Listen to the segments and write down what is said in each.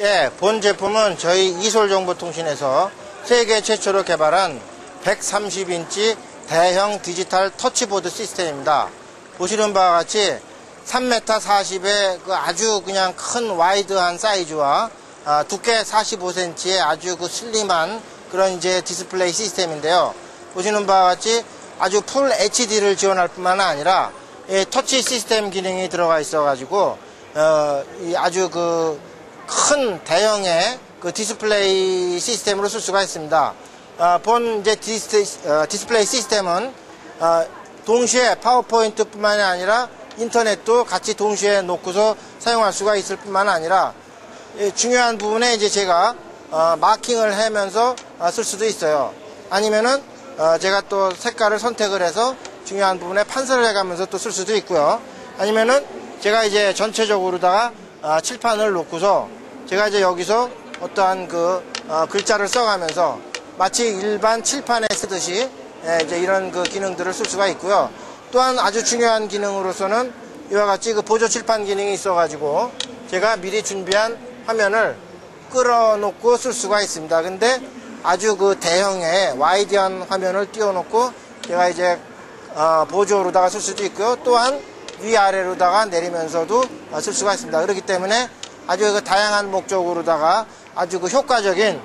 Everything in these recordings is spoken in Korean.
예, 본 제품은 저희 이솔정보통신에서 세계 최초로 개발한 130인치 대형 디지털 터치보드 시스템입니다. 보시는 바와 같이 3m 40의 그 아주 그냥 큰 와이드한 사이즈와 두께 45cm의 아주 그 슬림한 그런 이제 디스플레이 시스템인데요. 보시는 바와 같이 아주 풀 HD를 지원할 뿐만 아니라 예, 터치 시스템 기능이 들어가 있어가지고 이 아주 그 큰 대형의 그 디스플레이 시스템으로 쓸 수가 있습니다. 본 이제 디스플레이 시스템은 동시에 파워포인트뿐만이 아니라 인터넷도 같이 동시에 놓고서 사용할 수가 있을 뿐만 아니라 중요한 부분에 이제 제가 마킹을 하면서 쓸 수도 있어요. 아니면은 제가 또 색깔을 선택을 해서 중요한 부분에 판서를 해가면서 또 쓸 수도 있고요. 아니면은 제가 이제 전체적으로다가 칠판을 놓고서 제가 이제 여기서 어떠한 그 글자를 써가면서 마치 일반 칠판에 쓰듯이 예, 이제 이런 그 기능들을 쓸 수가 있고요. 또한 아주 중요한 기능으로서는 이와 같이 그 보조 칠판 기능이 있어가지고 제가 미리 준비한 화면을 끌어놓고 쓸 수가 있습니다. 근데 아주 그 대형의 와이드한 화면을 띄워놓고 제가 이제 보조로다가 쓸 수도 있고요. 또한 위아래로다가 내리면서도 쓸 수가 있습니다. 그렇기 때문에 아주 그 다양한 목적으로다가 아주 그 효과적인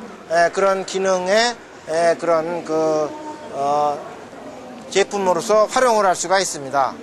그런 기능의 그런 그 제품으로서 활용을 할 수가 있습니다.